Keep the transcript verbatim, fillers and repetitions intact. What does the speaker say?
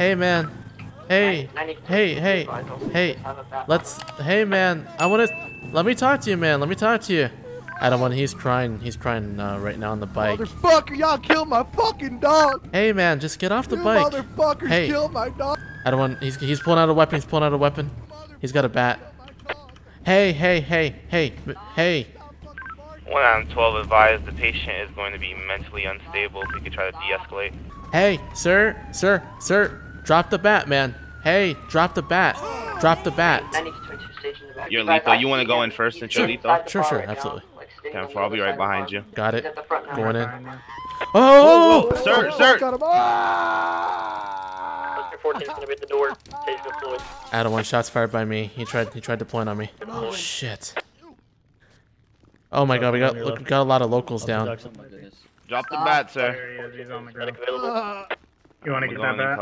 Hey, man. Hey. Hey, hey. Hey. Let's... Hey, man. I want to... Let me talk to you, man. Let me talk to you. I don't want... He's crying. He's crying uh, right now on the bike. Motherfucker, y'all killed my fucking dog. Hey, man. Just get off the you bike. Motherfuckers hey. killed my dog. I don't want... He's, he's pulling out a weapon. He's pulling out a weapon. He's got a bat. Hey, hey, hey, hey, hey. one out of twelve advised the patient is going to be mentally unstable. If you could try to de-escalate. Hey, sir, sir, sir. Drop the bat, man. Hey, drop the bat. Drop the bat. You're lethal. You want to go in first since you're lethal? Sure, sure, absolutely. ten four, I'll be right behind you. Got it. Going in. Oh! Whoa, whoa, whoa, sir, whoa, whoa, sir! Got him. Ah! fourteen is going to be at the door. Taser deployed. Adam, one shot's fired by me. He tried He tried deploying on me. Oh, shit. Oh, my God. We got look, got a lot of locals down. Drop the bat, sir. You want to get that bat?